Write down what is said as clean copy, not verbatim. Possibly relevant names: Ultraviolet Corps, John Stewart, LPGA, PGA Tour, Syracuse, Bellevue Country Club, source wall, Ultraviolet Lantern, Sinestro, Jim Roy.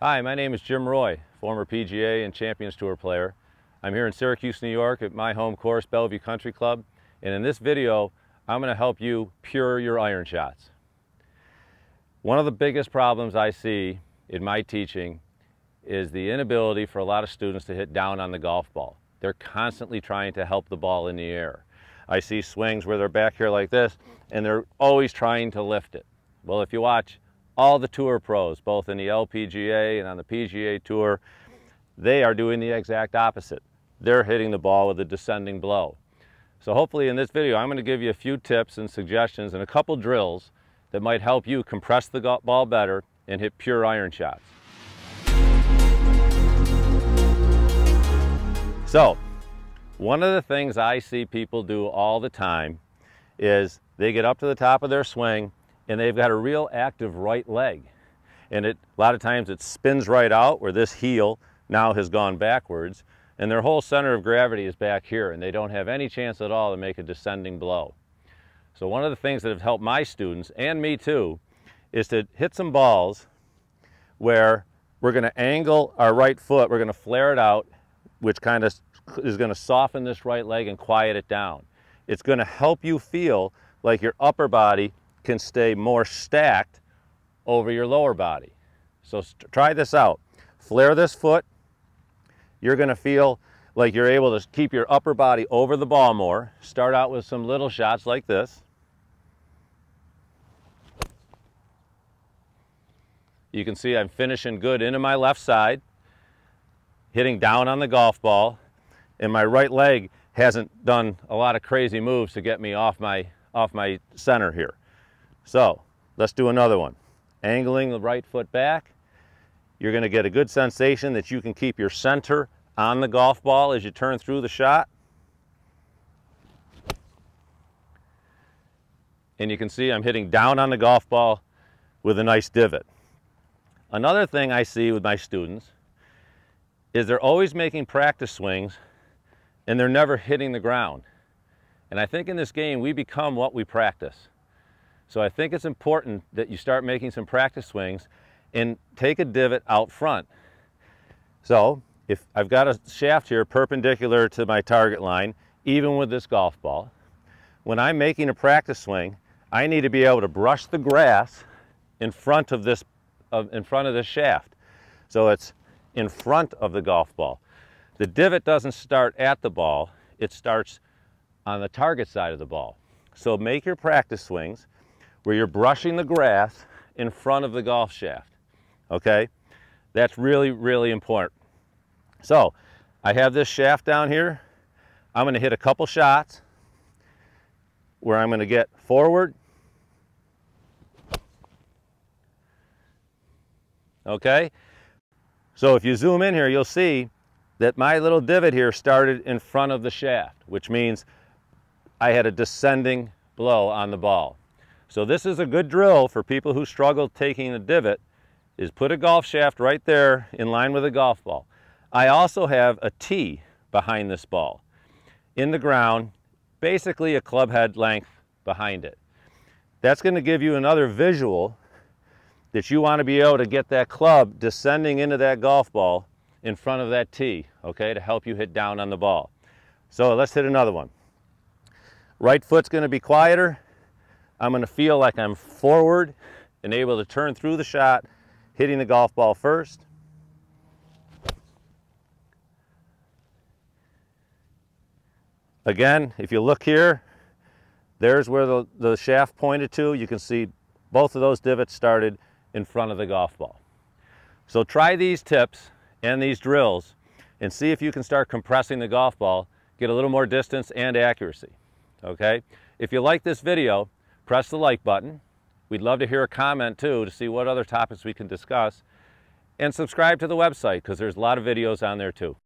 Hi, my name is Jim Roy, former PGA and Champions Tour player. I'm here in Syracuse, New York at my home course, Bellevue Country Club, and in this video, I'm going to help you pure your iron shots. One of the biggest problems I see in my teaching is the inability for a lot of students to hit down on the golf ball. They're constantly trying to help the ball in the air. I see swings where they're back here like this, and they're always trying to lift it. Well, if you watch all the tour pros, both in the LPGA and on the PGA Tour, they are doing the exact opposite. They're hitting the ball with a descending blow. So hopefully in this video, I'm going to give you a few tips and suggestions and a couple drills that might help you compress the ball better and hit pure iron shots. So, one of the things I see people do all the time is they get up to the top of their swing and they've got a real active right leg. And a lot of times it spins right out where this heel now has gone backwards and their whole center of gravity is back here and they don't have any chance at all to make a descending blow. So one of the things that have helped my students, and me too, is to hit some balls where we're going to angle our right foot, we're going to flare it out, which kind of is going to soften this right leg and quiet it down. It's going to help you feel like your upper body can stay more stacked over your lower body. So try this out. Flare this foot. You're going to feel like you're able to keep your upper body over the ball more. Start out with some little shots like this. You can see I'm finishing good into my left side, hitting down on the golf ball, and my right leg hasn't done a lot of crazy moves to get me off my center here. So let's do another one. Angling the right foot back. You're going to get a good sensation that you can keep your center on the golf ball as you turn through the shot. And you can see I'm hitting down on the golf ball with a nice divot. Another thing I see with my students is they're always making practice swings and they're never hitting the ground. And I think in this game, we become what we practice. So I think it's important that you start making some practice swings and take a divot out front. So if I've got a shaft here perpendicular to my target line, even with this golf ball, when I'm making a practice swing, I need to be able to brush the grass in front of this shaft. So it's in front of the golf ball. The divot doesn't start at the ball, it starts on the target side of the ball. So make your practice swings where you're brushing the grass in front of the golf shaft, okay? That's really, really important. So I have this shaft down here. I'm gonna hit a couple shots where I'm gonna get forward, okay? So if you zoom in here, you'll see that my little divot here started in front of the shaft, which means I had a descending blow on the ball. So this is a good drill for people who struggle taking a divot, is put a golf shaft right there in line with a golf ball. I also have a tee behind this ball in the ground, basically a club head length behind it. That's going to give you another visual that you want to be able to get that club descending into that golf ball in front of that tee, okay, to help you hit down on the ball. So let's hit another one. Right foot's going to be quieter. I'm going to feel like I'm forward and able to turn through the shot, hitting the golf ball first. Again, if you look here, there's where the shaft pointed to. You can see both of those divots started in front of the golf ball. So try these tips and these drills and see if you can start compressing the golf ball, get a little more distance and accuracy, okay? If you like this video, press the like button. We'd love to hear a comment too to see what other topics we can discuss, and subscribe to the website because there's a lot of videos on there too.